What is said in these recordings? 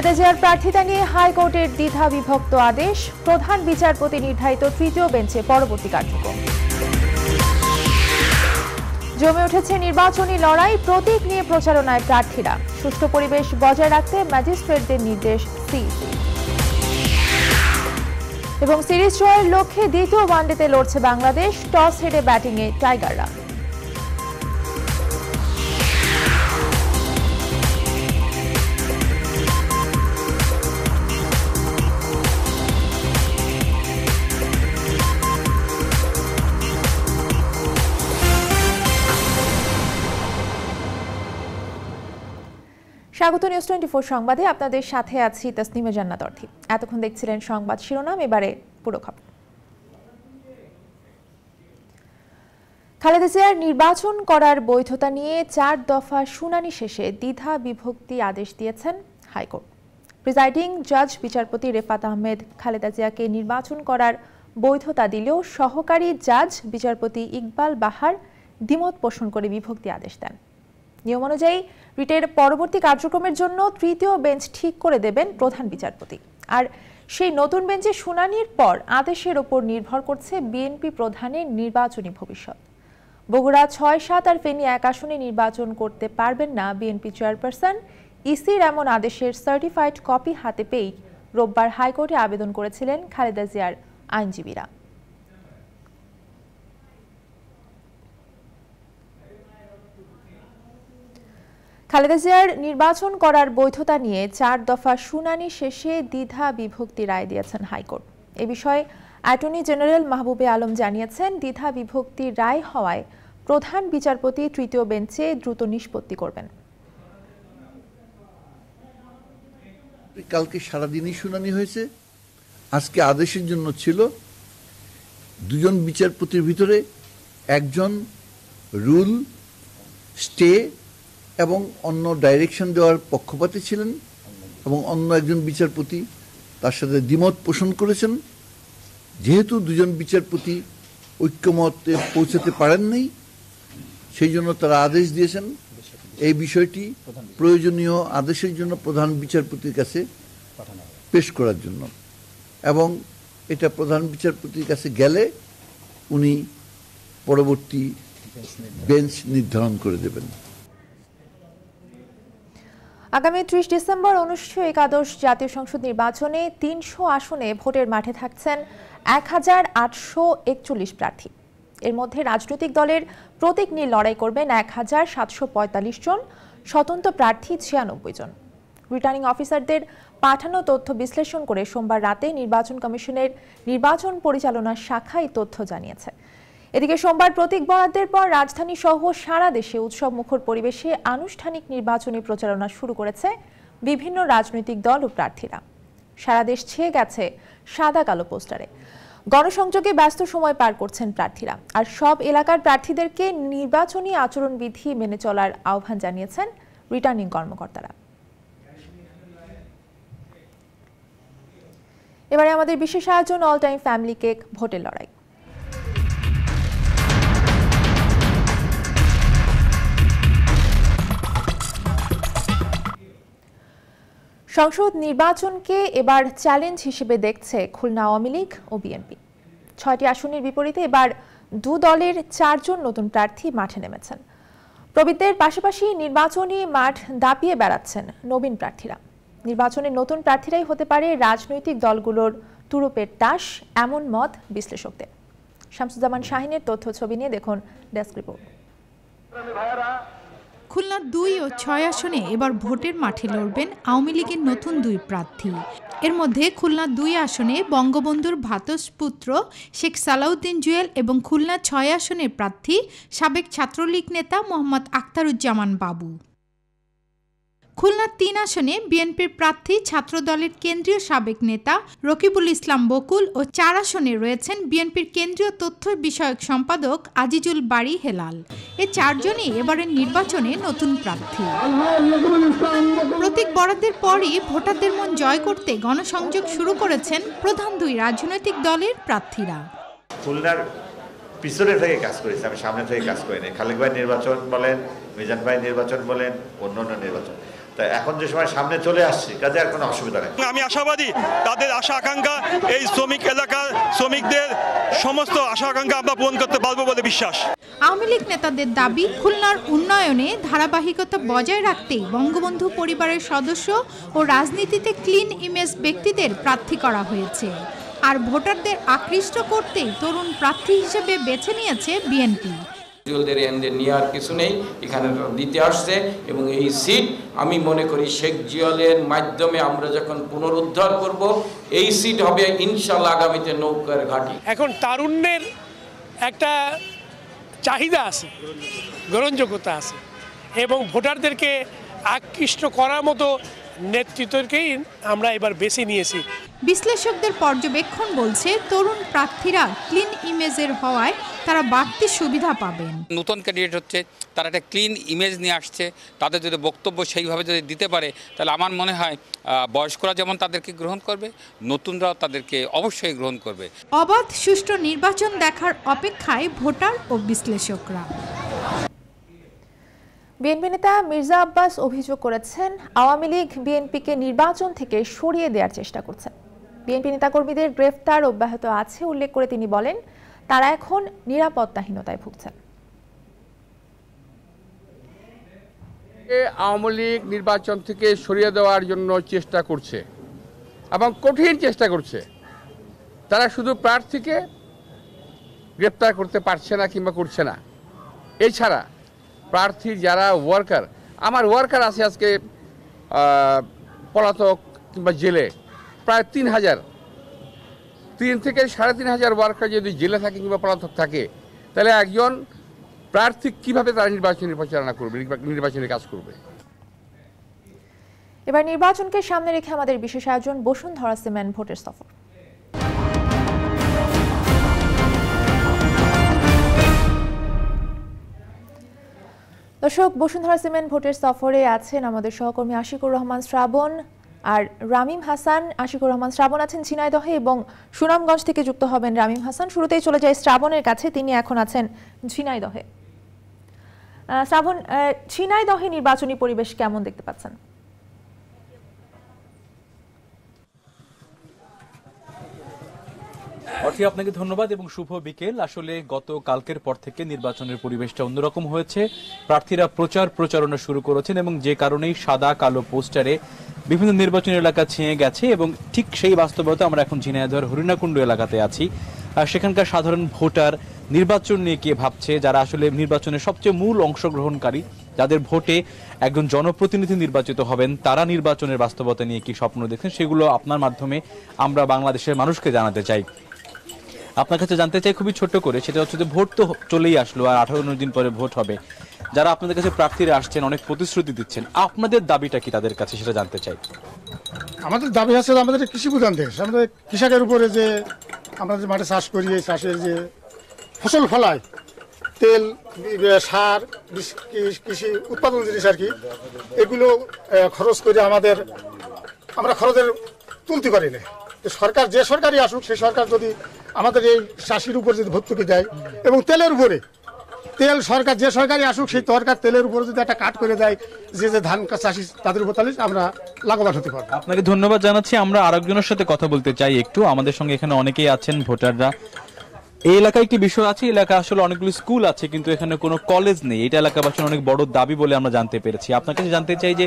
বেদেজিয়ার প্রার্থিতা নিয়ে হাইকোর্টের দ্বিধা বিভক্ত আদেশ, প্রধান বিচারপতি নির্ধারিত তৃতীয় বেঞ্চে পরবর্তী কার্যক্রম। জমে উঠেছে নির্বাচনী লড়াই, প্রতীক নিয়ে প্রচারণায় প্রার্থীরা। সুষ্ঠু পরিবেশ বজায় রাখতে ম্যাজিস্ট্রেটদের নির্দেশ সিইসি। এবং সিরিজ জয়ের লক্ষ্যে দ্বিতীয় ওয়ানডেতে লড়ছে বাংলাদেশ, টস হেরে ব্যাটিংয়ে টাইগাররা। স্বাগত নিউজ 24 সংবাদে, আপনাদের সাথে আছি তাসনিমা জান্নাত অর্থী। এতক্ষণ দেখছিলেন সংবাদ শিরোনাম, এবারে পুরো খবর। খালেদা জিয়ার নির্বাচন করার বৈধতা নিয়ে 4 দফা শুনানি শেষে দ্বিধা বিভক্তি আদেশ দিয়েছেন হাইকোর্ট। প্রিজাইডিং জজ বিচারপতি রেফাত আহমেদ খালেদা জিয়াকে নির্বাচন করার বৈধতা দিলেও সহকারী জজ বিচারপতি ইকবাল বাহার দ্বিমত পোষণ করে বিভক্তি আদেশ দেন। নিয়ম অনুযায়ী রিটের পরবর্তী কার্যক্রমের জন্য তৃতীয় বেঞ্চ ঠিক করে দেবেন প্রধান বিচারপতি, আর সেই নতুন বেঞ্চে শুনানির পর আদেশের ওপর নির্ভর করছে বিএনপি প্রধানের নির্বাচনী ভবিষ্যৎ। বগুড়া ৬, ৭ আর ফেনী ১ আসনে নির্বাচন করতে পারবেন না বিএনপি চেয়ারপারসন। ইসির এমন আদেশের সার্টিফাইড কপি হাতে পেয়েই রোববার হাইকোর্টে আবেদন করেছিলেন খালেদা জিয়ার আইনজীবীরা। খালেদা জিয়ার নির্বাচন করার বৈধতা নিয়ে 4 দফা শুনানি শেষে দ্বিধা বিভক্তি রায় দিয়েছেন হাইকোর্ট। এ বিষয়ে অ্যাটর্নি জেনারেল মাহবুবে আলম জানিয়েছেন, দ্বিধা বিভক্তি রায় হওয়ায় প্রধান বিচারপতি তৃতীয় বেঞ্চে দ্রুত নিষ্পত্তি করবেন। কালকে সারাদিনই শুনানি হয়েছে, আজকে আদেশের জন্য ছিল। দুজন বিচারপতির ভিতরে একজন রুল, স্টে এবং অন্য ডাইরেকশন দেওয়ার পক্ষপাতে ছিলেন এবং অন্য একজন বিচারপতি তার সাথে দ্বিমত পোষণ করেছেন। যেহেতু দুজন বিচারপতি ঐক্যমতে পৌঁছাতে পারেন নাই, সেই জন্য তারা আদেশ দিয়েছেন এই বিষয়টি প্রয়োজনীয় আদেশের জন্য প্রধান বিচারপতির কাছে পেশ করার জন্য, এবং এটা প্রধান বিচারপতির কাছে গেলে উনি পরবর্তী বেঞ্চ নির্ধারণ করে দেবেন। আগামী 30 ডিসেম্বর অনুষ্ঠেয় একাদশ জাতীয় সংসদ নির্বাচনে ৩০০ আসনে ভোটের মাঠে থাকছেন ১,৮৪১ প্রার্থী। এর মধ্যে রাজনৈতিক দলের প্রতীক নিয়ে লড়াই করবেন ১,৭৪৫ জন, স্বতন্ত্র প্রার্থী ৯৬ জন। রিটার্নিং অফিসারদের পাঠানো তথ্য বিশ্লেষণ করে সোমবার রাতে নির্বাচন কমিশনের নির্বাচন পরিচালনা শাখা এই তথ্য জানিয়েছে। এদিকে সোমবার প্রতীক বরাদ্দের পর রাজধানী সহ সারা দেশে উৎসব মুখর পরিবেশে আনুষ্ঠানিক নির্বাচনী প্রচারণা শুরু করেছে বিভিন্ন রাজনৈতিক দল ও প্রার্থীরা। সারা দেশ ছেয়ে গেছে সাদা কালো পোস্টারে। গণসংযোগে ব্যস্ত সময় পার করছেন প্রার্থীরা, আর সব এলাকার প্রার্থীদেরকে নির্বাচনী আচরণবিধি মেনে চলার আহ্বান জানিয়েছেন রিটার্নিং কর্মকর্তারা। এবারে আমাদের বিশেষ আয়োজন অল টাইম ফ্যামিলি কেক ভোটের লড়াই। সংসদ নির্বাচনকে এবার চ্যালেঞ্জ হিসেবে দেখছে খুলনা আওয়ামী লীগ ও বিএনপি। ৬টি আসনের বিপরীতে এবার 2 দলের 4 জন নতুন প্রার্থী মাঠে নেমেছেন। প্রবীণদের পাশাপাশি নির্বাচনী মাঠ দাপিয়ে বেড়াচ্ছেন নবীন প্রার্থীরা। নির্বাচনের নতুন প্রার্থীরাই হতে পারে রাজনৈতিক দলগুলোর তুরুপের তাস, এমন মত বিশ্লেষকদের। শামসুজ্জামান শাহিনের তথ্য ছবি নিয়ে দেখুন ডেস্ক রিপোর্ট। খুলনা 2 ও 6 আসনে এবার ভোটের মাঠে লড়বেন আওয়ামী লীগের নতুন 2 প্রার্থী। এর মধ্যে খুলনা 2 আসনে বঙ্গবন্ধুর ভ্রাতুষ্পুত্র শেখ সালাউদ্দিন জুয়েল এবং খুলনা 6 আসনের প্রার্থী সাবেক ছাত্রলীগ নেতা মোহাম্মদ আখতারুজ্জামান বাবু। খুলনা 3 আসনে বিএনপির প্রার্থী ছাত্রদলের কেন্দ্রীয় সাবেক নেতা রকিবুল ইসলাম বকুল ও 4 আসনে রয়েছেন বিএনপির কেন্দ্রীয় তথ্য বিষয়ক সম্পাদক আজিজুল বারী হেলাল। এই 4 জনই এবারের নির্বাচনে নতুন প্রার্থী। প্রতীক বরাদ্দের পরই ভোটারদের মন জয় করতে গণসংযোগ শুরু করেছেন প্রধান 2 রাজনৈতিক দলের প্রার্থীরা। খুলনার পিছনে থেকে কাজ করেছে, আমি সামনে থেকে কাজ করি না। খালেক ভাই নির্বাচন বলেন, মিজান ভাই নির্বাচন বলেন, অন্যান্য নির্বাচন। তাই এখন যে সময় সামনে চলে আসছে কাজে আর কোনো অসুবিধা নেই আমি আশাবাদী তাদের আশা আকাঙ্ক্ষা এই শ্রমিক এলাকা শ্রমিকদের সমস্ত আশা আকাঙ্ক্ষা আমরা পূরণ করতে পারবো বলে বিশ্বাস আওয়ামী লীগ নেতাদের দাবি খুলনার উন্নয়নে ধারাবাহিকতা বজায় রাখতে বঙ্গবন্ধু পরিবারের সদস্য ও রাজনীতিতে ক্লিন ইমেজ ব্যক্তিদের প্রার্থী করা হয়েছে আর ভোটারদের আকৃষ্ট করতে তরুণ প্রার্থী হিসেবে বেছে নিয়েছে বিএনপি জলদেরে এন্ডে নিয়ার কিছু নেই এখানে দিতে আসছে এবং এই সিট আমি মনে করি শেখ জিয়ালের মাধ্যমে আমরা যখন পুনরুদ্ধার করব এই সিট হবে ইনশাআল্লাহ আগামীতে নৌকার ঘাঁটি এখন তারুণ্যের একটা চাহিদা আছে গ্রহণযোগ্যতা আছে এবং ভোটারদেরকে আকৃষ্ট করার মতো নেতৃত্বকেই আমরা এবার বেছে নিয়েছি বিশ্লেষকদের পর্যবেক্ষণ বলছে তরুণ প্রার্থীরা ক্লিন ইমেজের হওয়ায় তারা বাড়তি সুবিধা পাবেন নতুন ক্যান্ডিডেট হচ্ছে তারা একটা ক্লিন ইমেজ নিয়ে আসছে তাদের যদি বক্তব্য সেইভাবে যদি দিতে পারে তাহলে আমার মনে হয় বয়স্করা যেমন তাদেরকে গ্রহণ করবে নতুনরাও তাদেরকে অবশ্যই গ্রহণ করবে অবাধ সুষ্ঠু নির্বাচন দেখার অপেক্ষায় ভোটার ও বিশ্লেষকরা বিএনপি নেতা মির্জা আব্বাস অভিযোগ করেছেন আওয়ামী লীগ বিএনপিকে নির্বাচন থেকে সরিয়ে দেওয়ার চেষ্টা করছে বিএনপি নেতাকর্মীদের গ্রেফতার অব্যাহত আছে উল্লেখ করে তিনি বলেন তারা এখন নিরাপত্তাহীনতায় ভুগছেন আওয়ামী লীগ নির্বাচন থেকে সরিয়ে দেওয়ার জন্য চেষ্টা করছে এবং কঠিন চেষ্টা করছে তারা শুধু প্রার্থীকে গ্রেফতার করতে পারছে না কিংবা করছে না এছাড়া প্রার্থী যারা ওয়ার্কার আমার ওয়ার্কার আছে আজকে পলাতক কিংবা জেলে প্রায় 3,000 থেকে 3,500 ওয়ার্কার যদি জেলে থাকে কিংবা পলাতক থাকে তাহলে একজন প্রার্থী কীভাবে তারা নির্বাচনী প্রচারণা করবে নির্বাচনের কাজ করবে এবার নির্বাচনকে সামনে রেখে আমাদের বিশেষ আয়োজন বসুন্ধরা সিমেন্ট ভোটের সফর দর্শক বসুন্ধরা সিমেন্ট ভোটের সফরে আছেন আমাদের সহকর্মী আশিকুর রহমান শ্রাবণ আর রামিম হাসান আশিকুর রহমান শ্রাবণ আছেন ঝিনাইদহে এবং সুনামগঞ্জ থেকে যুক্ত হবেন রামিম হাসান শুরুতেই চলে যায় শ্রাবণের কাছে তিনি এখন আছেন ঝিনাইদহে শ্রাবণ ঝিনাইদহে নির্বাচনী পরিবেশ কেমন দেখতে পাচ্ছেন অর্থে আপনাকে ধন্যবাদ এবং শুভ বিকেল আসলে গত কালকের পর থেকে নির্বাচনের পরিবেশটা অন্যরকম হয়েছে প্রার্থীরা প্রচারণা শুরু করেছেন এবং যে কারণেই সাদা কালো পোস্টারে বিভিন্ন নির্বাচনী এলাকা ছেয়ে গেছে এবং ঠিক সেই বাস্তবতা আমরা এখন ঝিনাইদহের হরিণাকুণ্ড এলাকাতে আছি সেখানকার সাধারণ ভোটার নির্বাচন নিয়ে কে ভাবছে যারা আসলে নির্বাচনের সবচেয়ে মূল অংশগ্রহণকারী যাদের ভোটে একজন জনপ্রতিনিধি নির্বাচিত হবেন তারা নির্বাচনের বাস্তবতা নিয়ে কি স্বপ্ন দেখছেন সেগুলো আপনার মাধ্যমে আমরা বাংলাদেশের মানুষকে জানাতে চাই আপনার কাছে জানতে চাই খুবই ছোট করে সেটা হচ্ছে যে ভোট তো চলেই আসলো আর 18-19 দিন পরে ভোট হবে যারা আপনাদের কাছে প্রার্থীরা আসছেন অনেক প্রতিশ্রুতি দিচ্ছেন আপনাদের দাবিটা কি তাদের কাছে সেটা জানতে চাই আমাদের দাবি আছে আমাদের কৃষি প্রধান দেশ আমাদের কৃষকের উপরে যে আমরা যে মাঠে চাষ করি এই চাষের যে ফসল ফলাই তেল সার কৃষি উৎপাদন জিনিস আর কি এগুলো খরচ করে আমরা খরচের তুলতে পারি না সরকার যে সরকারই আসুক সেই সরকার যদি আমাদের এই চাষির উপর যদি ভর্তুকি দেয় এবং তেলের উপরে তেল সরকার যে সরকারই আসুক সেই সরকার তেলের উপরে যদি একটা কাট করে দেয় যে যে ধান চাষি তাদের উপর তাহলে আমরা লাভবান হতে পারবো আপনাকে ধন্যবাদ জানাচ্ছি আমরা আরেকজনের সাথে কথা বলতে চাই একটু আমাদের সঙ্গে এখানে অনেকেই আছেন ভোটাররা এই এলাকায় একটি বিষয় আছে এলাকা আসলে অনেকগুলো স্কুল আছে কিন্তু এখানে কোনো কলেজ নেই এটা এলাকাবাসীর অনেক বড় দাবি বলে আমরা জানতে পেরেছি আপনার কাছে জানতে চাই যে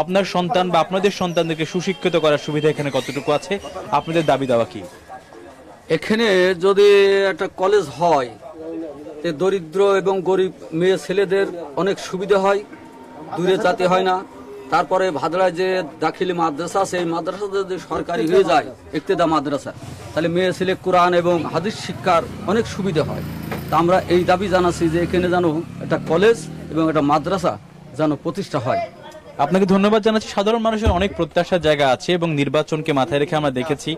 আপনার সন্তান বা আপনাদের সন্তানদেরকে সুশিক্ষিত করার সুবিধা এখানে কতটুকু আছে আপনাদের দাবি দাওয়া কি এখানে যদি একটা কলেজ হয় দরিদ্র এবং গরিব মেয়ে ছেলেদের অনেক সুবিধা হয় দূরে যেতে হয় না তারপরে ভাদড়ায় যে দাখিলি মাদ্রাসা সেই মাদ্রাসা যদি সরকারি হয়ে যায় ইক্তেদা মাদ্রাসা তাহলে মেয়ে ছেলে কোরআন এবং হাদিস শিক্ষার অনেক সুবিধা হয় তা আমরা এই দাবি জানাচ্ছি যে এখানে যেন একটা কলেজ এবং একটা মাদ্রাসা যেন প্রতিষ্ঠা হয় আপনাকে ধন্যবাদ জানাচ্ছি সাধারণ মানুষের অনেক প্রত্যাশার জায়গা আছে এবং নির্বাচনকে মাথায় রেখে আমরা দেখেছি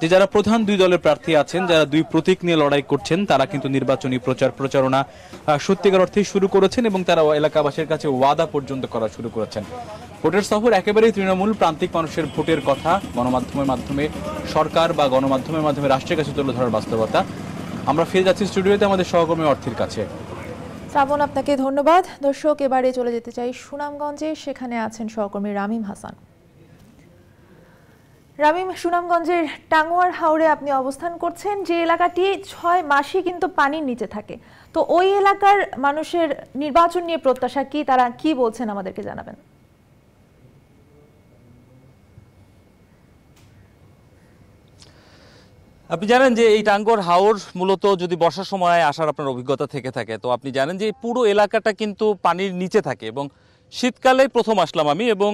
যে যারা প্রধান দুই দলের প্রার্থী আছেন যারা দুই প্রতীক নিয়ে লড়াই করছেন তারা কিন্তু নির্বাচনী প্রচারণা সত্যিকার অর্থে শুরু করেছেন এবং তারা এলাকাবাসীর কাছে ওয়াদা পর্যন্ত করা শুরু করেছেন ভোটের সফর একেবারেই তৃণমূল প্রান্তিক মানুষের ভোটের কথা গণমাধ্যমের মাধ্যমে সরকার বা গণমাধ্যমের মাধ্যমে রাষ্ট্রের কাছে তুলে ধরার বাস্তবতা আমরা ফিরে যাচ্ছি স্টুডিওতে আমাদের সহকর্মী অর্থের কাছে শ্রাবণ আপনাকে ধন্যবাদ। দর্শক, এবারে চলে যেতে চাই সুনামগঞ্জে, সেখানে আছেন সহকর্মী রামিম হাসান। রামিম, সুনামগঞ্জের টাঙ্গুয়ার হাওরে আপনি অবস্থান করছেন, যে এলাকাটি ৬ মাসই কিন্তু পানির নিচে থাকে, তো ওই এলাকার মানুষের নির্বাচন নিয়ে প্রত্যাশা কি, তারা কি বলছেন আমাদেরকে জানাবেন। আপনি জানেন যে এই টাঙ্গর হাওর মূলত যদি বর্ষার সময় আসার আপনার অভিজ্ঞতা থেকে থাকে, তো আপনি জানেন যে পুরো এলাকাটা কিন্তু পানির নিচে থাকে এবং শীতকালে প্রথম আসলাম আমি, এবং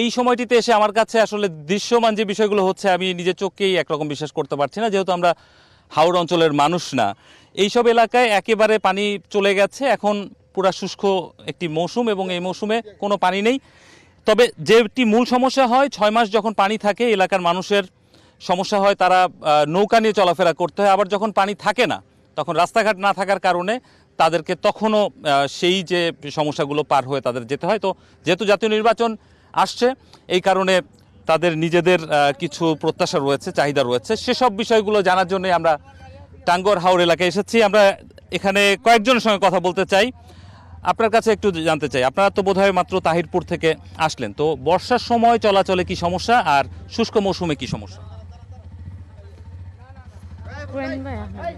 এই সময়টিতে এসে আমার কাছে আসলে দৃশ্যমান যে বিষয়গুলো হচ্ছে আমি নিজের চোখকেই একরকম বিশ্বাস করতে পারছি না, যেহেতু আমরা হাওর অঞ্চলের মানুষ না। এইসব এলাকায় একেবারে পানি চলে গেছে, এখন পুরা শুষ্ক একটি মৌসুম এবং এই মৌসুমে কোনো পানি নেই। তবে যেটি মূল সমস্যা হয়, ৬ মাস যখন পানি থাকে এলাকার মানুষের সমস্যা হয়, তারা নৌকা নিয়ে চলাফেরা করতে হয়। আবার যখন পানি থাকে না, তখন রাস্তাঘাট না থাকার কারণে তাদেরকে তখনও সেই যে সমস্যাগুলো পার হয়ে তাদের যেতে হয়। তো যেহেতু জাতীয় নির্বাচন আসছে, এই কারণে তাদের নিজেদের কিছু প্রত্যাশা রয়েছে, চাহিদা রয়েছে, সেসব বিষয়গুলো জানার জন্য আমরা টাঙ্গর হাওর এলাকায় এসেছি। আমরা এখানে কয়েকজনের সঙ্গে কথা বলতে চাই। আপনার কাছে একটু জানতে চাই, আপনারা তো বোধহয় মাত্র তাহিরপুর থেকে আসলেন, তো বর্ষার সময় চলাচলে কি সমস্যা আর শুষ্ক মৌসুমে কি সমস্যা?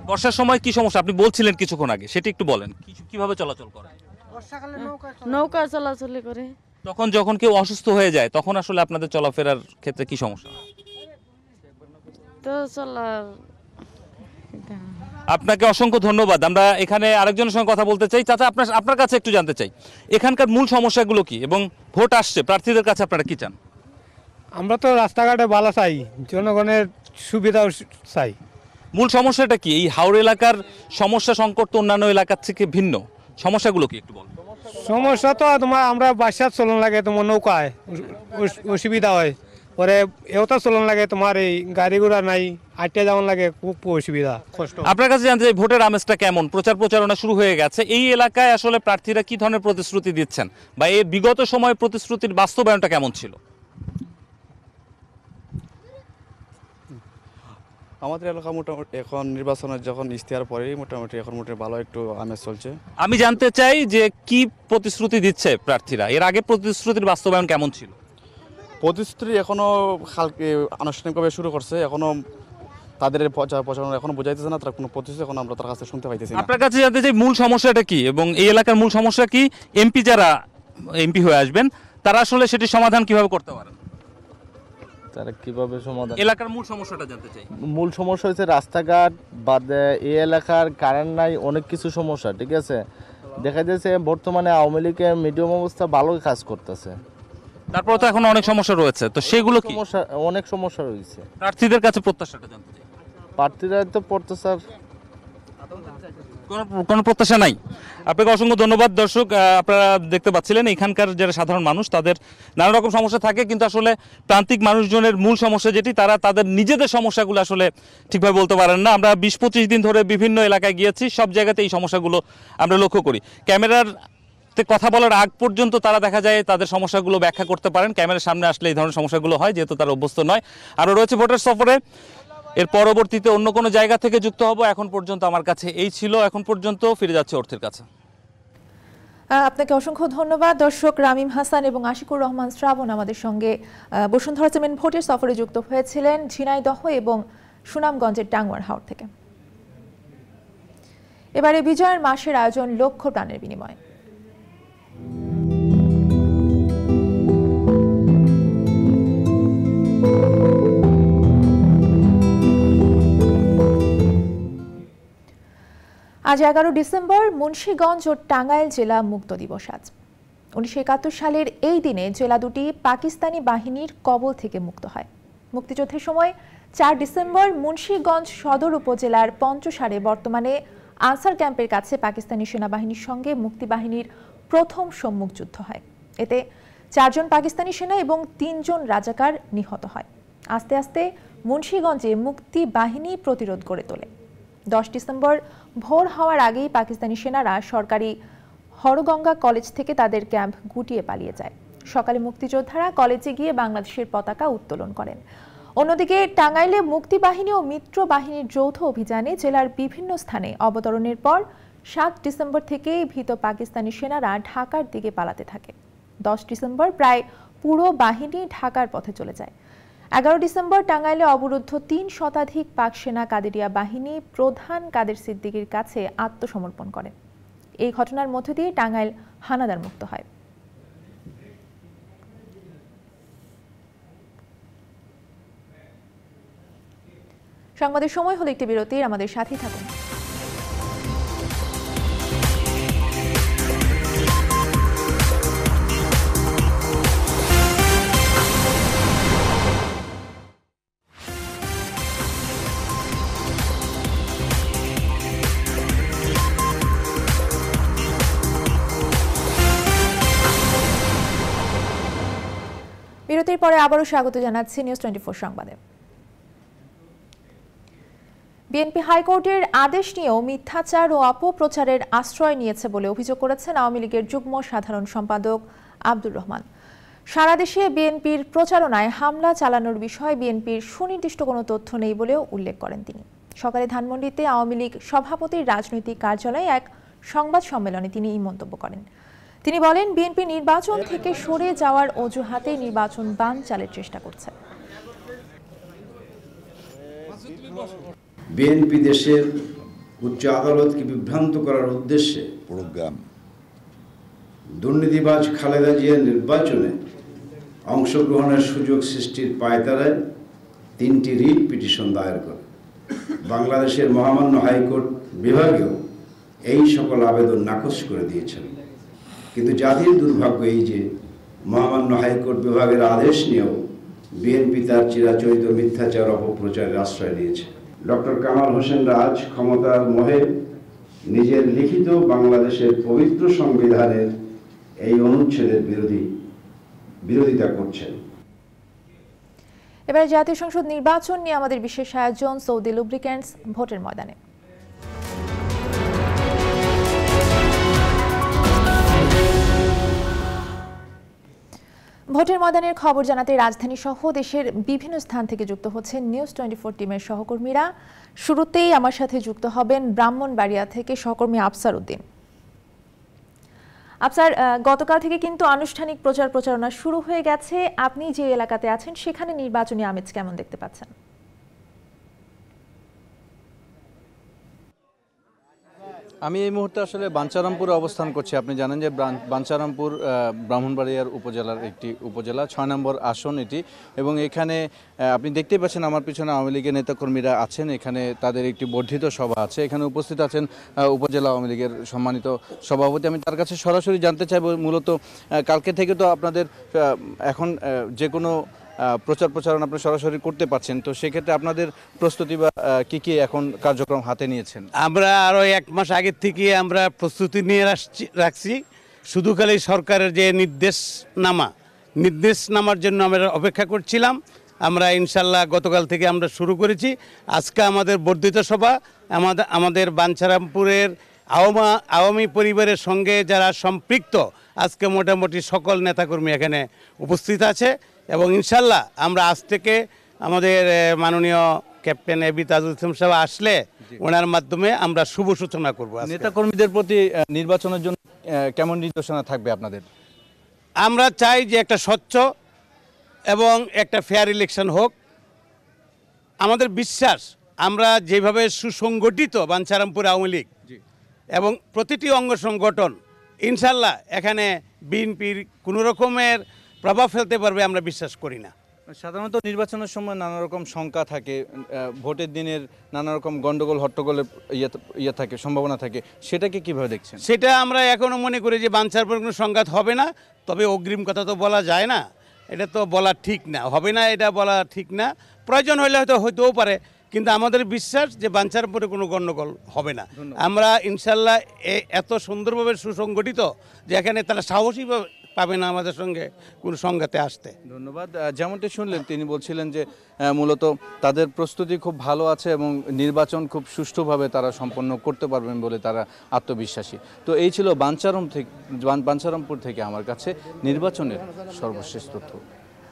বর্ষার সময় কি সমস্যা আপনি বলছিলেন কিছুক্ষণ আগে, সেটা একটু বলেন, কিভাবে চলাচল করে? বর্ষাকালে নৌকা চলাচল করে, তখন যখন কেউ অসুস্থ হয়ে যায় তখন আসলে আপনাদের চলাফেরার ক্ষেত্রে কি সমস্যা? তো আপনাকে অসংখ্য ধন্যবাদ। আমরা এখানে আরেকজনের সঙ্গে কথা বলতে চাই। চাচা, আপনার কাছে একটু জানতে চাই, এখানকার মূল সমস্যাগুলো কি এবং ভোট আসছে, প্রার্থীদের কাছে আপনারা কি চান? আমরা তো রাস্তাঘাটে ভালো চাই, জনগণের সুবিধাও চাই। মূল সমস্যাটা কি? এই হাওর এলাকার সমস্যা সংকট তো অন্যান্য এলাকার থেকে ভিন্ন, সমস্যাগুলো কি একটু বল। সমস্যা তো তোমার আমরা বাসার চলন লাগে, তোমার নৌকায় অসুবিধা হয়, পরে এও তো চলন লাগে, তোমার এই গাড়ি ঘোড়া নাই, আটটা যাওয়ার লাগে, খুব অসুবিধা, কষ্ট। আপনার কাছে জানতে চাই, ভোটের আমেজটা কেমন, প্রচার প্রচারণা শুরু হয়ে গেছে, এই এলাকায় আসলে প্রার্থীরা কি ধরনের প্রতিশ্রুতি দিচ্ছেন বা এর বিগত সময়ে প্রতিশ্রুতির বাস্তবায়নটা কেমন ছিল? আমাদের এলাকা মোটামুটি এখন নির্বাচনের যখন ইশতেহার পরে মোটামুটি এখন মোটামুটি ভালো একটু আমেজ চলছে। আমি জানতে চাই যে কি প্রতিশ্রুতি দিচ্ছে প্রার্থীরা, এর আগে প্রতিশ্রুতির বাস্তবায়ন কেমন ছিল? প্রতিশ্রুতি এখনও হালকা আনুষ্ঠানিকভাবে শুরু করছে, এখনও তাদের প্রচারণা এখনো বোঝাইতেছে না, তার কোনো প্রতিশ্রুতি এখন আমরা তার কাছে শুনতে পাইতেছি না। আপনার কাছে জানতে চাই, মূল সমস্যাটা কি এবং এই এলাকার মূল সমস্যা কি, এমপি যারা এমপি হয়ে আসবেন তারা আসলে সেটি সমাধান কিভাবে করতে পারেন? তারা কিভাবে সমাধান, এলাকার মূল সমস্যাটা জানতে চাই। মূল সমস্যা হচ্ছে রাস্তাঘাট বাদে এই এলাকার কারেন্ট নাই, অনেক কিছু সমস্যা। ঠিক আছে, দেখা যাচ্ছে বর্তমানে আওয়ামী লীগের মিডিয়াম অবস্থা ভালো কাজ করতেছে, তারপরে তো এখন অনেক সমস্যা রয়েছে, তো সেগুলো কি সমস্যা? অনেক সমস্যা রয়েছে। প্রার্থীদের কাছে প্রত্যাশাটা জানতে চাই। প্রার্থীরা তো প্রত্যাশার কোনো প্রত্যাশা নাই। আপনাকে অসংখ্য ধন্যবাদ। দর্শক, আপনারা দেখতে পাচ্ছিলেন এখানকার যারা সাধারণ মানুষ, তাদের নানা রকম সমস্যা থাকে, কিন্তু আসলে প্রান্তিক মানুষজনের মূল সমস্যা যেটি, তারা তাদের নিজেদের সমস্যাগুলো আসলে ঠিকভাবে বলতে পারেন না। আমরা ২০-২৫ দিন ধরে বিভিন্ন এলাকায় গিয়েছি, সব জায়গাতে এই সমস্যাগুলো আমরা লক্ষ্য করি। ক্যামেরার কথা বলার আগ পর্যন্ত তারা দেখা যায় তাদের সমস্যাগুলো ব্যাখ্যা করতে পারেন, ক্যামেরার সামনে আসলে এই ধরনের সমস্যাগুলো হয়, যেহেতু তারা অভ্যস্ত নয়। আমরা রয়েছে ভোটার সফরে, এর পরবর্তীতে অন্য কোনো জায়গা থেকে যুক্ত হব। এখন পর্যন্ত আমার কাছে এই ছিল, এখন পর্যন্ত ফিরে যাচ্ছে অর্থের কাছে। আপনাকে অসংখ্য ধন্যবাদ। দর্শক, রামিম হাসান এবং আশিকুর রহমান শ্রাবণ আমাদের সঙ্গে বসুন্ধরা সিমেন্ট ভোটের সফরে যুক্ত হয়েছিলেন ঝিনাইদহ এবং সুনামগঞ্জের টাঙ্গুয়ার হাওর থেকে। এবারে বিজয়ের মাসের আয়োজন, লক্ষ প্রাণের বিনিময়। আজ 11 ডিসেম্বর মুন্সিগঞ্জ ও টাঙ্গাইল জেলা মুক্ত দিবস। আজ 1971 সালের এই দিনে জেলা দুটি পাকিস্তানি বাহিনীর কবল থেকে মুক্ত হয়। মুক্তিযুদ্ধের সময় 4 ডিসেম্বর মুন্সিগঞ্জ সদর উপজেলার পঞ্চসারে বর্তমানে আনসার ক্যাম্পের কাছে পাকিস্তানি সেনাবাহিনীর সঙ্গে মুক্তিবাহিনীর প্রথম সম্মুখ যুদ্ধ হয়। এতে 4জন পাকিস্তানি সেনা এবং 3জন রাজাকার নিহত হয়। আস্তে আস্তে মুন্সিগঞ্জে মুক্তি বাহিনী প্রতিরোধ গড়ে তোলে। 10 ডিসেম্বর ভোর হওয়ার আগেই পাকিস্তানি সেনারা সরকারি হরগঙ্গা কলেজ থেকে তাদের ক্যাম্প গুটিয়ে পালিয়ে যায়। সকালে মুক্তিযোদ্ধারা কলেজে গিয়ে বাংলাদেশের পতাকা উত্তোলন করেন। অন্যদিকে টাঙ্গাইলে মুক্তি বাহিনী ও মিত্র বাহিনীর যৌথ অভিযানে জেলার বিভিন্ন স্থানে অবতরণের পর 7 ডিসেম্বর থেকে ভীত পাকিস্তানি সেনারা ঢাকার দিকে পালাতে থাকে। 10 ডিসেম্বর প্রায় পুরো বাহিনী ঢাকার পথে চলে যায়। 11 ডিসেম্বর টাঙ্গাইলে অবরুদ্ধ ৩ শতাধিক পাক সেনা কাদেরিয়া বাহিনী প্রধান কাদের সিদ্দিকীর কাছে আত্মসমর্পণ করে। এই ঘটনার মধ্য দিয়ে টাঙ্গাইল হানাদার মুক্ত হয়। সংবাদের সময় হলো একটি বিরতির, আমাদের সাথেই থাকুন। বিরতির পরে আবারও স্বাগত জানাচ্ছি নিউজ 24 সংবাদে। বিএনপি হাইকোর্টের আদেশ নিয়েও মিথ্যাচার ও অপপ্রচারের আশ্রয় নিয়েছে বলে অভিযোগ করেছেন আওয়ামী লীগের যুগ্ম সাধারণ সম্পাদক আব্দুর রহমান। সারা দেশে বিএনপির প্রচারণায় হামলা চালানোর বিষয়ে বিএনপির সুনির্দিষ্ট কোনো তথ্য নেই বলেও উল্লেখ করেন তিনি। সকালে ধানমন্ডিতে আওয়ামী লীগ সভাপতির রাজনৈতিক কার্যালয়ে এক সংবাদ সম্মেলনে তিনি এই মন্তব্য করেন। তিনি বলেন, বিএনপি নির্বাচন থেকে সরে যাওয়ার অজুহাতে নির্বাচন বানচালের চেষ্টা করছে। বিএনপি দেশের উচ্চ আদালতকে বিভ্রান্ত করার উদ্দেশ্যে প্রোগ্রাম দুর্নীতিবাজ খালেদা জিয়ার নির্বাচনে অংশগ্রহণের সুযোগ সৃষ্টির পায়তারায় 3টি রিট পিটিশন দায়ের করে। বাংলাদেশের মহামান্য হাইকোর্ট বিভাগেও এই সকল আবেদন নাকচ করে দিয়েছেন। কিন্তু জাতির দুর্ভাগ্য এই যে, মহামান্য হাইকোর্ট বিভাগের আদেশ নিয়েও বিএনপি তার চিরাচরিত মিথ্যাচার অপপ্রচারের আশ্রয় নিয়েছে। ডক্টর কামাল হোসেন রাজ ক্ষমতার মোহে নিজের লিখিত বাংলাদেশের পবিত্র সংবিধানের এই অনুচ্ছেদের বিরোধিতা করছেন। এবারে জাতীয় সংসদ নির্বাচন নিয়ে আমাদের বিশেষ আয়োজন সৌদি লুব্রিকেন্টস ভোটের ময়দানে। ভোটের ময়দানের খবর জানাতে রাজধানী সহ দেশের বিভিন্ন স্থান থেকে যুক্ত হচ্ছে নিউজ 24 টিমের সহকর্মীরা। শুরুতেই আমার সাথে যুক্ত হবেন ব্রাহ্মণবাড়িয়া থেকে সহকর্মী আফসার উদ্দিন। আফসার, গতকাল থেকে কিন্তু আনুষ্ঠানিক প্রচারণা শুরু হয়ে গেছে। আপনি যে এলাকাতে আছেন সেখানে নির্বাচনী আমেজ কেমন দেখতে পাচ্ছেন? আমি এই মুহূর্তে আসলে বাঞ্ছারামপুরে অবস্থান করছি। আপনি জানেন যে বাঞ্ছারামপুর ব্রাহ্মণবাড়িয়ার উপজেলার একটি উপজেলা, 6 নম্বর আসন এটি, এবং এখানে আপনি দেখতেই পাচ্ছেন আমার পিছনে আওয়ামী লীগের নেতাকর্মীরা আছেন। এখানে তাদের একটি বর্ধিত সভা আছে, এখানে উপস্থিত আছেন উপজেলা আওয়ামী লীগের সম্মানিত সভাপতি। আমি তার কাছে সরাসরি জানতে চাইব, মূলত কালকে থেকে তো আপনাদের এখন যে কোনো প্রচারণা আপনি সরাসরি করতে পারছেন, তো সেক্ষেত্রে আপনাদের প্রস্তুতি বা কী কী এখন কার্যক্রম হাতে নিয়েছেন? আমরা আরও 1 মাস আগের থেকে আমরা প্রস্তুতি নিয়ে রাখছি। শুধু খালি সরকারের যে নির্দেশনামার জন্য আমরা অপেক্ষা করছিলাম। আমরা ইনশাল্লাহ গতকাল থেকে আমরা শুরু করেছি। আজকে আমাদের বর্ধিত সভা, আমাদের বাঞ্ছারামপুরের আওয়ামী পরিবারের সঙ্গে যারা সম্পৃক্ত আজকে মোটামুটি সকল নেতাকর্মী এখানে উপস্থিত আছে, এবং ইনশাল্লাহ আমরা আজ থেকে আমাদের মাননীয় ক্যাপ্টেন এবি তাজুল ইসলাম সাহেব আসলে ওনার মাধ্যমে আমরা শুভ সূচনা করবো। নেতাকর্মীদের প্রতি নির্বাচনের জন্য কেমন নির্দেশনা থাকবে আপনাদের? আমরা চাই যে একটা স্বচ্ছ এবং একটা ফেয়ার ইলেকশন হোক। আমাদের বিশ্বাস, আমরা যেভাবে সুসংগঠিত বাঞ্ছারামপুর আওয়ামী লীগ এবং প্রতিটি অঙ্গ সংগঠন ইনশাল্লাহ এখানে বিএনপির কোনো রকমের প্রভাব ফেলতে পারবে আমরা বিশ্বাস করি না। সাধারণত নির্বাচনের সময় নানা রকম শঙ্কা থাকে, ভোটের দিনের নানা রকম গণ্ডগোল হট্টগোলের ইয়ে থাকে, সম্ভাবনা থাকে, সেটাকে কীভাবে দেখছেন? সেটা আমরা এখনও মনে করি যে বাঞ্ছারামপুরে কোনো সংঘাত হবে না, তবে অগ্রিম কথা তো বলা যায় না, এটা তো বলা ঠিক না, হবে না এটা বলা ঠিক না। প্রয়োজন হলে হয়তো হইতেও পারে, কিন্তু আমাদের বিশ্বাস যে বাঞ্ছারামপুরে কোনো গণ্ডগোল হবে না। আমরা ইনশাল্লাহ এত সুন্দরভাবে সুসংগঠিত যে এখানে তারা সাহসীভাবে পাবে না আমাদের সঙ্গে কোনো সংঘাতে আসতে। ধন্যবাদ। যেমনটি শুনলেন, তিনি বলছিলেন যে মূলত তাদের প্রস্তুতি খুব ভালো আছে এবং নির্বাচন খুব সুষ্ঠুভাবে তারা সম্পন্ন করতে পারবেন বলে তারা আত্মবিশ্বাসী। তো এই ছিল বাঞ্ছারামপুর থেকে আমার কাছে নির্বাচনের সর্বশেষ তথ্য।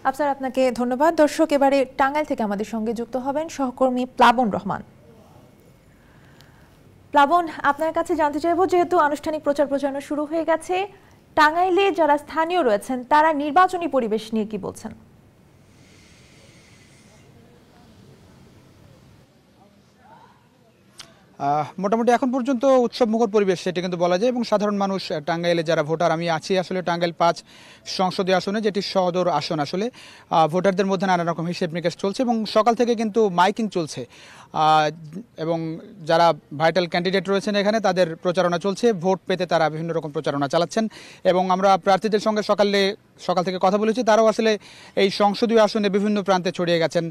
আফসার, আপনাকে ধন্যবাদ। দর্শক, এবারে টাঙ্গাইল থেকে আমাদের সঙ্গে যুক্ত হবেন সহকর্মী প্লাবন রহমান। প্লাবন আপনার কাছে জানতে চাইবো যেহেতু আনুষ্ঠানিক প্রচার প্রচারণা শুরু হয়ে গেছে টাঙ্গাইলে যারা স্থানীয় রয়েছেন তারা নির্বাচনী পরিবেশ নিয়ে কি বলছেন মোটামুটি এখন পর্যন্ত উৎসবমুখর পরিবেশ সেটা কিন্তু বলা যায় এবং সাধারণ মানুষ টাঙ্গাইলে যারা ভোটার আমি আছি আসলে টাঙ্গাইল ৫ সংসদীয় আসনে যেটি সদর আসন আসলে ভোটারদের মধ্যে নানা রকম হিসেব নিকেশ চলছে এবং সকাল থেকে কিন্তু মাইকিং চলছে এবং যারা ভাইটাল ক্যান্ডিডেট রয়েছেন এখানে তাদের প্রচারণা চলছে ভোট পেতে তারা বিভিন্ন রকম প্রচারণা চালাচ্ছেন এবং আমরা প্রার্থীদের সঙ্গে সকাল থেকে কথা বলেছি তারাও আসলে এই সংসদীয় আসনে বিভিন্ন প্রান্তে ছড়িয়ে গেছেন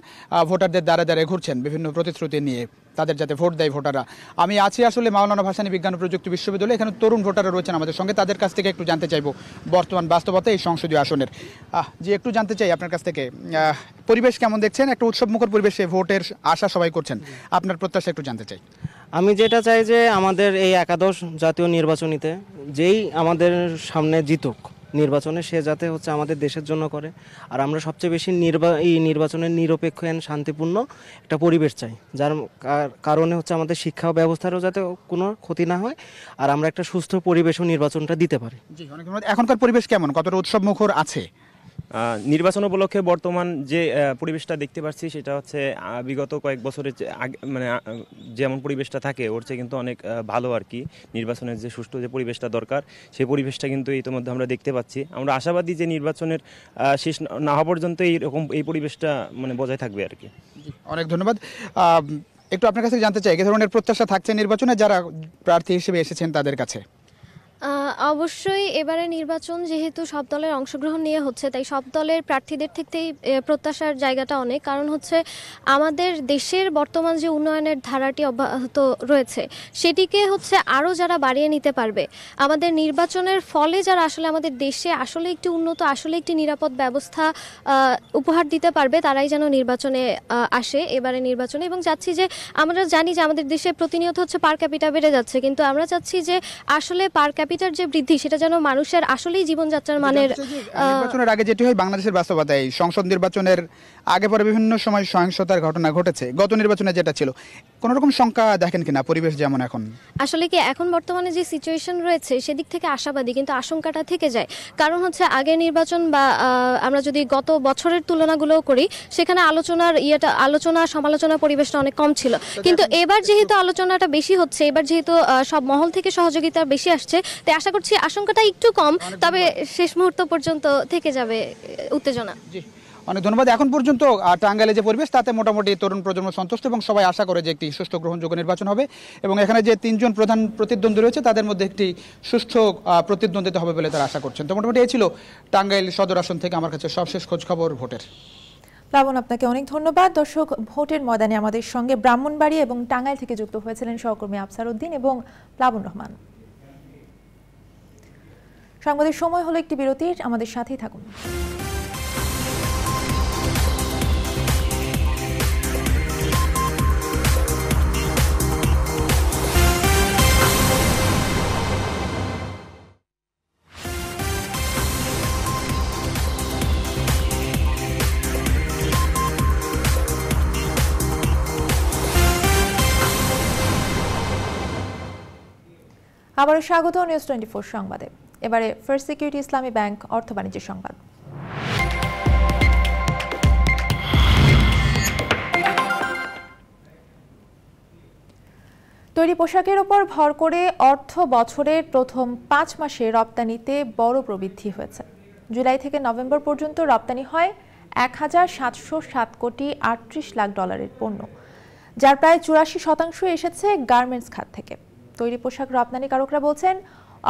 ভোটারদের দ্বারে দ্বারে ঘুরছেন বিভিন্ন প্রতিশ্রুতি নিয়ে তাদের যাতে ভোট দেয় ভোটাররা আমি আছি আসলে মাওলানা ভাসানী বিজ্ঞান ও প্রযুক্তি বিশ্ববিদ্যালয়ে এখানে তরুণ ভোটাররা রয়েছেন আমাদের সঙ্গে তাদের কাছ থেকে একটু জানতে চাইবো বর্তমান বাস্তবতা এই সংসদীয় আসনের যে একটু জানতে চাই আপনার কাছ থেকে পরিবেশ কেমন দেখছেন একটা উৎসবমুখর পরিবেশে ভোটের আশা সবাই করছেন আপনার প্রত্যাশা একটু জানতে চাই আমি যেটা চাই যে আমাদের এই একাদশ জাতীয় নির্বাচনীতে যেই আমাদের সামনে জিতুক নির্বাচনে সে যাতে হচ্ছে আমাদের দেশের জন্য করে আর আমরা সবচেয়ে বেশি নির্বাচনের নিরপেক্ষ এবং শান্তিপূর্ণ একটা পরিবেশ চাই যার কারণে হচ্ছে আমাদের শিক্ষা ব্যবস্থারও যাতে কোনো ক্ষতি না হয় আর আমরা একটা সুস্থ পরিবেশও নির্বাচনটা দিতে পারি জি অনেক ধন্যবাদ এখনকার পরিবেশ কেমন কতটা উৎসবমুখর আছে নির্বাচন উপলক্ষে বর্তমান যে পরিবেশটা দেখতে পাচ্ছি সেটা হচ্ছে বিগত কয়েক বছরের মানে যেমন পরিবেশটা থাকে ওর চেয়ে কিন্তু অনেক ভালো আর কি নির্বাচনের যে সুষ্ঠু যে পরিবেশটা দরকার সেই পরিবেশটা কিন্তু ইতিমধ্যে আমরা দেখতে পাচ্ছি আমরা আশাবাদী যে নির্বাচনের শেষ না হওয়া পর্যন্ত এইরকম এই পরিবেশটা মানে বজায় থাকবে আর কি অনেক ধন্যবাদ একটু আপনার কাছে জানতে চাই এই ধরনের প্রত্যাশা থাকছে নির্বাচনে যারা প্রার্থী হিসেবে এসেছেন তাদের কাছে অবশ্যই এবারে নির্বাচন যেহেতু সব দলের অংশগ্রহণ নিয়ে হচ্ছে তাই সব দলের প্রার্থীদের থেকেই প্রত্যাশার জায়গাটা অনেক কারণ হচ্ছে আমাদের দেশের বর্তমান যে উন্নয়নের ধারাটি অব্যাহত রয়েছে সেটিকে হচ্ছে আরও যারা বাড়িয়ে নিতে পারবে আমাদের নির্বাচনের ফলে যারা আসলে আমাদের দেশে আসলে একটি উন্নত আসলে একটি নিরাপদ ব্যবস্থা উপহার দিতে পারবে তারাই যেন নির্বাচনে আসে এবারে নির্বাচনে এবং চাচ্ছি যে আমরা জানি যে আমাদের দেশে প্রতিনিয়ত হচ্ছে পার ক্যাপিটা বেড়ে যাচ্ছে কিন্তু আমরা চাচ্ছি যে আসলে পার ক্যাপিটার যে বৃদ্ধি সেটা যেন মানুষের আসলেই জীবনযাত্রার মানের নির্বাচনের আগে যেটি হয় বাংলাদেশের বাস্তবতায় সংসদ নির্বাচনের আগে পরে বিভিন্ন সময় সহিংসতার ঘটনা ঘটেছে গত নির্বাচনে যেটা ছিল কোন রকম সংখ্যা দেখেন কিনা পরিবেশ যেমন এখন আসলে কি এখন বর্তমানে যে সিচুয়েশন রয়েছে সেদিক থেকে আশাবাদী কিন্তু আশঙ্কাটা থেকে যায় কারণ হচ্ছে আগের নির্বাচন বা আমরা যদি গত বছরের তুলনাগুলোও করি সেখানে আলোচনা সমালোচনা পরিবেশটা অনেক কম ছিল কিন্তু এবার যেহেতু আলোচনাটা বেশি হচ্ছে এবার যেহেতু সব মহল থেকে সহযোগিতা বেশি আসছে তাই আশা করছি আশঙ্কাটা একটু কম তবে শেষ মুহূর্ত পর্যন্ত থেকে যাবে উত্তেজনা জি অনেক ধন্যবাদ এখন পর্যন্ত টাঙ্গাইলে যে পরিবেশ তাতে মোটামুটি তরুণ প্রজন্ম সন্তুষ্ট এবং সবাই আশা করে যে একটি সুষ্ঠু গ্রহণযোগ্য নির্বাচন হবে এবং এখানে যে তিনজন প্রধান প্রতিদ্বন্দ্বী রয়েছে তাদের মধ্যে একটি সুষ্ঠু প্রতিদ্বন্দ্বিতা হবে বলে তারা আশা করছেন তো মোটামুটি এই ছিল টাঙ্গাইল সদর আসন থেকে আমার কাছে সবশেষ খোঁজ খবর ভোটের প্লাবন আপনাকে অনেক ধন্যবাদ দর্শক ভোটের ময়দানে আমাদের সঙ্গে ব্রাহ্মণবাড়িয়া এবং টাঙ্গাইল থেকে যুক্ত হয়েছিলেন সহকর্মী আফসার উদ্দিন এবং প্লাবন রহমান সংবাদের সময় হলো একটি বিরতির আমাদের সাথেই থাকুন আবারও স্বাগত নিউজ 24 সংবাদে এবারে ফার্স্ট সিকিউরিটি ইসলামী ব্যাংক অর্থ বাণিজ্য সংবাদ তৈরি পোশাকের উপর ভর করে অর্থ বছরের প্রথম ৫ মাসে রপ্তানিতে বড় প্রবৃদ্ধি হয়েছে জুলাই থেকে নভেম্বর পর্যন্ত রপ্তানি হয় ১,৭০৭ কোটি ৩৮ লাখ ডলারের পণ্য যার প্রায় ৮৪% এসেছে গার্মেন্টস খাত থেকে তৈরি পোশাক রপ্তানিকারকরা বলছেন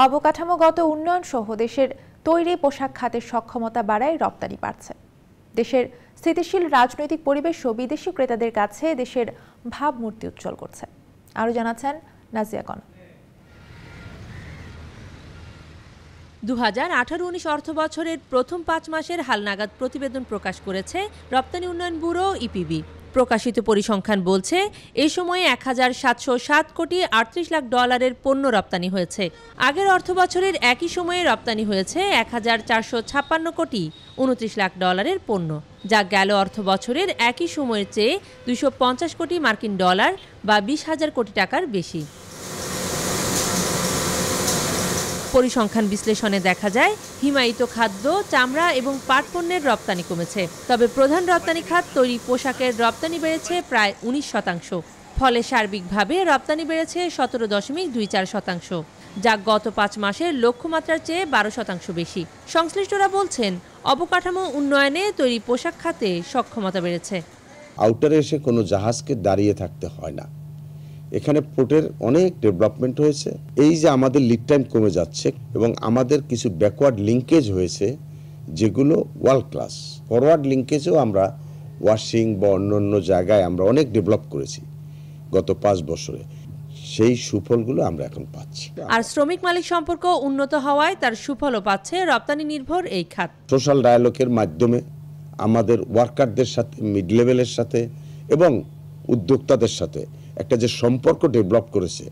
অবকাঠামোগত উন্নয়ন সহ দেশের তৈরি পোশাক খাতের সক্ষমতা বাড়ায় রপ্তানি বাড়ছে দেশের স্থিতিশীল রাজনৈতিক পরিবেশ ও বিদেশি ক্রেতাদের কাছে দেশের ভাবমূর্তি উজ্জ্বল করছে আরও জানাচ্ছেন নাজিয়া কন ২০১৮-১৯ অর্থবছরের প্রথম ৫ মাসের হালনাগাদ প্রতিবেদন প্রকাশ করেছে রপ্তানি উন্নয়ন ব্যুরো ইপিবি প্রকাশিত পরিসংখ্যান বলছে এ সময়ে ১,৭০৭ কোটি ৩৮ লাখ ডলারের পণ্য রপ্তানি হয়েছে আগের অর্থবছরের একই সময়ে রপ্তানি হয়েছে ১,৪৫৬ কোটি ২৯ লাখ ডলারের পণ্য যা গেল অর্থবছরের একই সময়ের চেয়ে ২৫০ কোটি মার্কিন ডলার বা ২০,০০০ কোটি টাকার বেশি পরিসংখ্যান বিশ্লেষণে দেখা যায় হিমায়িত খাদ্য চামড়া এবং পাটপণ্যের রপ্তানি কমেছে তবে প্রধান রপ্তানি খাত তৈরি পোশাকের রপ্তানি বেড়েছে প্রায় 19%। ফলে সার্বিকভাবে রপ্তানি বেড়েছে 17.24%, যা গত 5 মাসের লক্ষ্যমাত্রার চেয়ে 12% বেশি। সংশ্লিষ্টরা বলছেন অবকাঠামো উন্নয়নে তৈরি পোশাক খাতে সক্ষমতা বেড়েছে। আউটারে এসে কোনো জাহাজকে দাঁড়িয়ে থাকতে হয় না, এখানে পোর্টের অনেক ডেভেলপমেন্ট হয়েছে। এই যে আমাদের লিড টাইম কমে যাচ্ছে এবং আমাদের কিছু ব্যাকওয়ার্ড লিঙ্কেজ হয়েছে যেগুলো ওয়ার্ল্ড ক্লাস, ফরওয়ার্ড লিঙ্কেজও আমরা ওয়াশিং বা অন্য জায়গায় আমরা অনেক ডেভেলপ করেছি গত 5 বছরে, সেই সুফলগুলো আমরা এখন পাচ্ছি। আর শ্রমিক মালিক সম্পর্ক উন্নত হওয়ায় তার সুফলও পাচ্ছে রপ্তানি নির্ভর এই খাত। সোশ্যাল ডায়ালগের মাধ্যমে আমাদের ওয়ার্কারদের সাথে, মিড লেভেলের সাথে এবং উদ্যোক্তাদের সাথে একটা যে সম্পর্ক ডেভেলপ করেছে,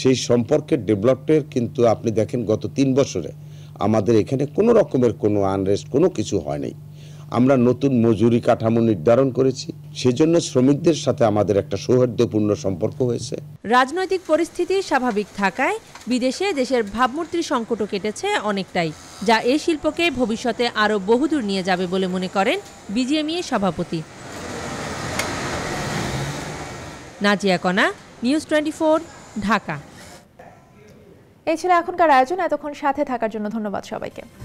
সেই সম্পর্কের ডেভেলপের কিন্তু আপনি দেখেন গত 3 বছরে আমাদের এখানে কোনো রকমের কোনো আনরেস্ট কোনো কিছু হয় নাই। আমরা নতুন মজুরি কাঠামো নির্ধারণ করেছি, সেজন্য শ্রমিকদের সাথে আমাদের একটা সৌহার্দ্যপূর্ণ সম্পর্ক হয়েছে। রাজনৈতিক পরিস্থিতি স্বাভাবিক থাকায় বিদেশে দেশের ভাবমূর্তির সংকটও কেটেছে অনেকটাই, যা এই শিল্পকে ভবিষ্যতে আরও বহুদূর নিয়ে যাবে বলে মনে করেন বিজিএমইএ সভাপতি নাজিয়া কণা। নিউজ 24, ঢাকা। এই ছিল এখনকার আয়োজন। এতক্ষণ সাথে থাকার জন্য ধন্যবাদ সবাইকে।